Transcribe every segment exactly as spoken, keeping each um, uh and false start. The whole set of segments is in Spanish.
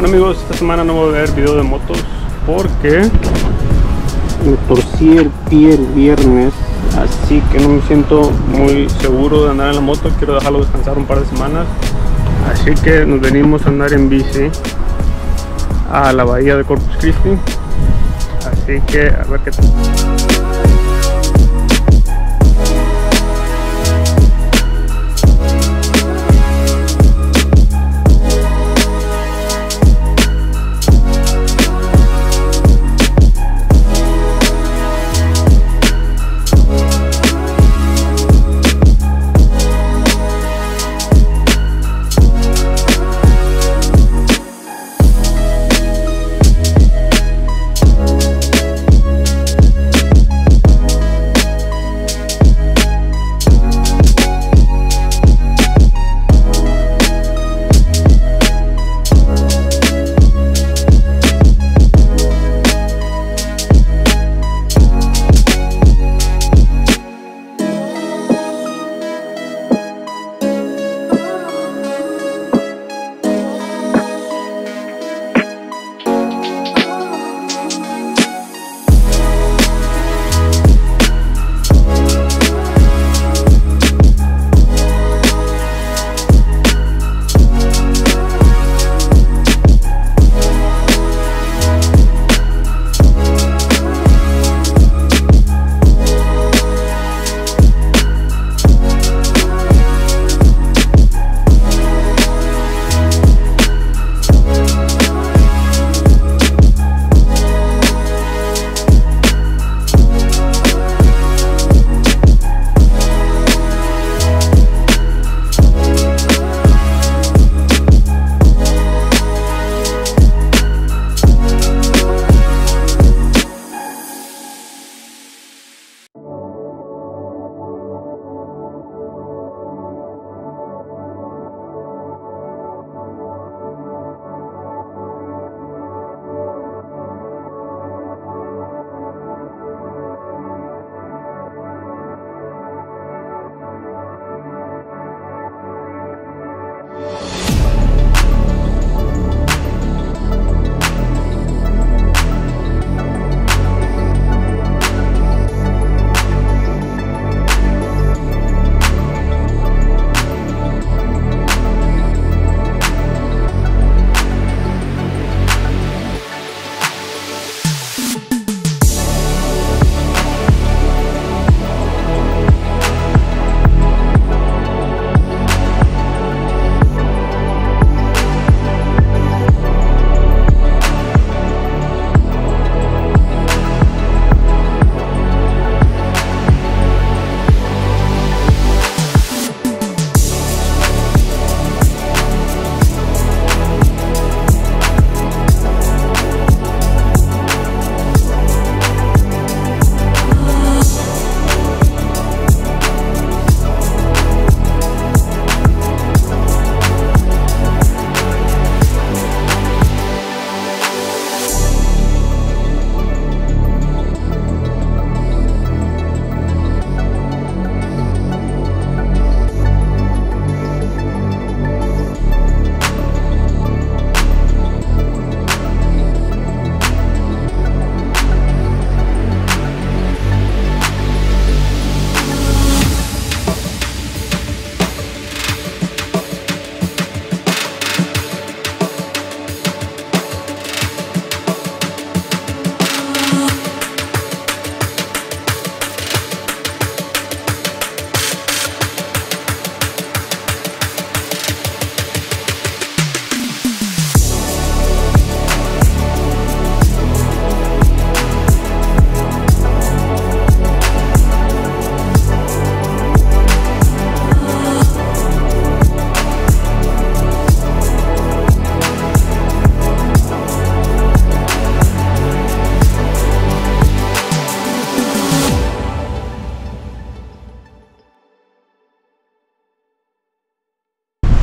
Bueno amigos, esta semana no voy a ver video de motos porque me torcí el pie el viernes, así que no me siento muy seguro de andar en la moto. Quiero dejarlo descansar un par de semanas, así que nos venimos a andar en bici a la bahía de Corpus Christi, así que a ver qué tal.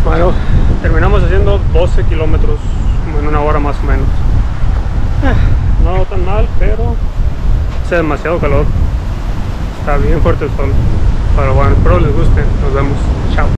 Bueno, terminamos haciendo doce kilómetros en una hora más o menos. Eh, no tan mal, pero hace demasiado calor. Está bien fuerte el sol. Pero bueno, espero les guste. Nos vemos.